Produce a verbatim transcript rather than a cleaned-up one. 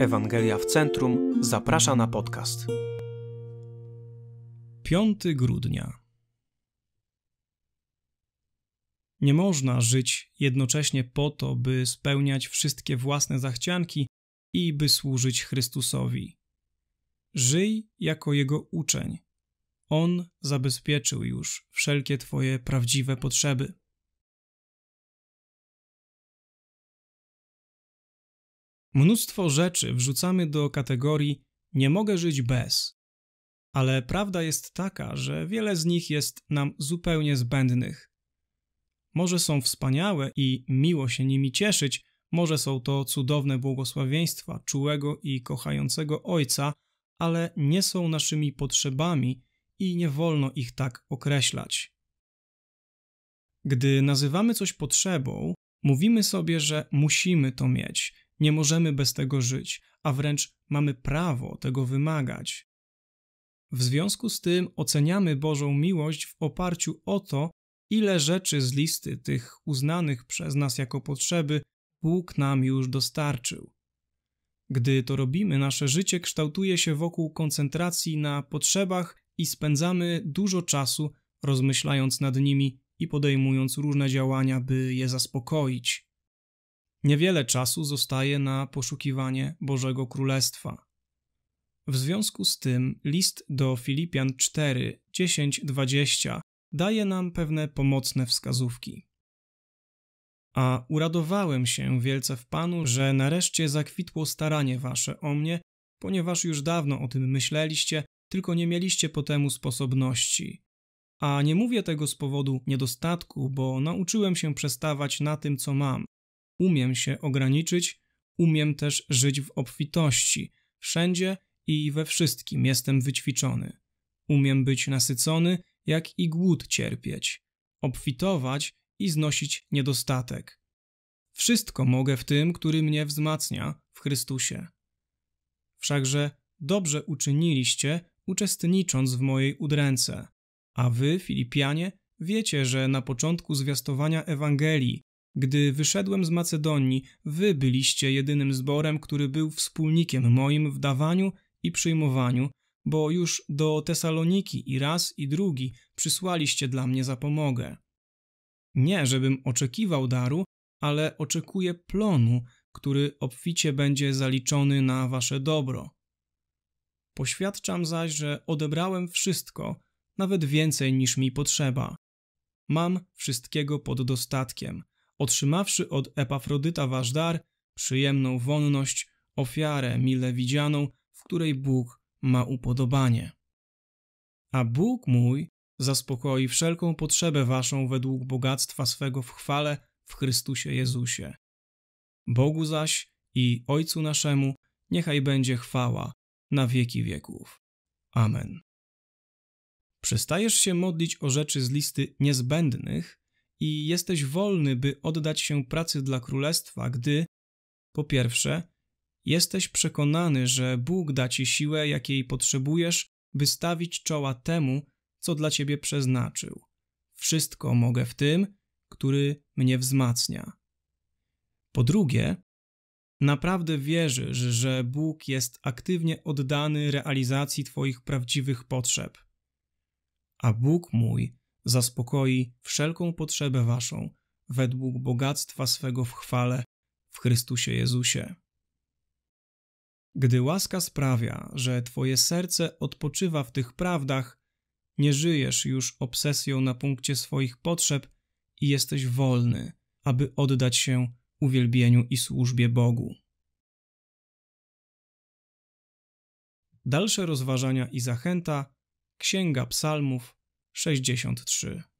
Ewangelia w Centrum zaprasza na podcast. piątego grudnia. Nie można żyć jednocześnie po to, by spełniać wszystkie własne zachcianki i by służyć Chrystusowi. Żyj jako Jego uczeń. On zabezpieczył już wszelkie Twoje prawdziwe potrzeby. Mnóstwo rzeczy wrzucamy do kategorii nie mogę żyć bez, ale prawda jest taka, że wiele z nich jest nam zupełnie zbędnych. Może są wspaniałe i miło się nimi cieszyć, może są to cudowne błogosławieństwa czułego i kochającego Ojca, ale nie są naszymi potrzebami i nie wolno ich tak określać. Gdy nazywamy coś potrzebą, mówimy sobie, że musimy to mieć, nie możemy bez tego żyć, a wręcz mamy prawo tego wymagać. W związku z tym oceniamy Bożą miłość w oparciu o to, ile rzeczy z listy tych uznanych przez nas jako potrzeby Bóg nam już dostarczył. Gdy to robimy, nasze życie kształtuje się wokół koncentracji na potrzebach i spędzamy dużo czasu rozmyślając nad nimi i podejmując różne działania, by je zaspokoić. Niewiele czasu zostaje na poszukiwanie Bożego Królestwa. W związku z tym list do Filipian cztery, dziesięć, dwadzieścia daje nam pewne pomocne wskazówki. A uradowałem się wielce w Panu, że nareszcie zakwitło staranie wasze o mnie, ponieważ już dawno o tym myśleliście, tylko nie mieliście po temu sposobności. A nie mówię tego z powodu niedostatku, bo nauczyłem się przestawać na tym, co mam. Umiem się ograniczyć, umiem też żyć w obfitości. Wszędzie i we wszystkim jestem wyćwiczony. Umiem być nasycony, jak i głód cierpieć, obfitować i znosić niedostatek. Wszystko mogę w tym, który mnie wzmacnia w Chrystusie. Wszakże dobrze uczyniliście, uczestnicząc w mojej udręce. A wy, Filipianie, wiecie, że na początku zwiastowania Ewangelii, gdy wyszedłem z Macedonii, wy byliście jedynym zborem, który był wspólnikiem moim w dawaniu i przyjmowaniu, bo już do Tesaloniki i raz i drugi przysłaliście dla mnie zapomogę. Nie, żebym oczekiwał daru, ale oczekuję plonu, który obficie będzie zaliczony na wasze dobro. Poświadczam zaś, że odebrałem wszystko, nawet więcej niż mi potrzeba. Mam wszystkiego pod dostatkiem, otrzymawszy od Epafrodyta wasz dar, przyjemną wonność, ofiarę mile widzianą, w której Bóg ma upodobanie. A Bóg mój zaspokoi wszelką potrzebę waszą według bogactwa swego w chwale w Chrystusie Jezusie. Bogu zaś i Ojcu naszemu niechaj będzie chwała na wieki wieków. Amen. Przestajesz się modlić o rzeczy z listy niezbędnych i jesteś wolny, by oddać się pracy dla Królestwa, gdy po pierwsze, jesteś przekonany, że Bóg da ci siłę, jakiej potrzebujesz, by stawić czoła temu, co dla ciebie przeznaczył. Wszystko mogę w tym, który mnie wzmacnia. Po drugie, naprawdę wierzysz, że Bóg jest aktywnie oddany realizacji twoich prawdziwych potrzeb. A Bóg mój zaspokoi wszelką potrzebę waszą według bogactwa swego w chwale w Chrystusie Jezusie. Gdy łaska sprawia, że twoje serce odpoczywa w tych prawdach, nie żyjesz już obsesją na punkcie swoich potrzeb i jesteś wolny, aby oddać się uwielbieniu i służbie Bogu. Dalsze rozważania i zachęta. Księga Psalmów sześćdziesiąt trzy.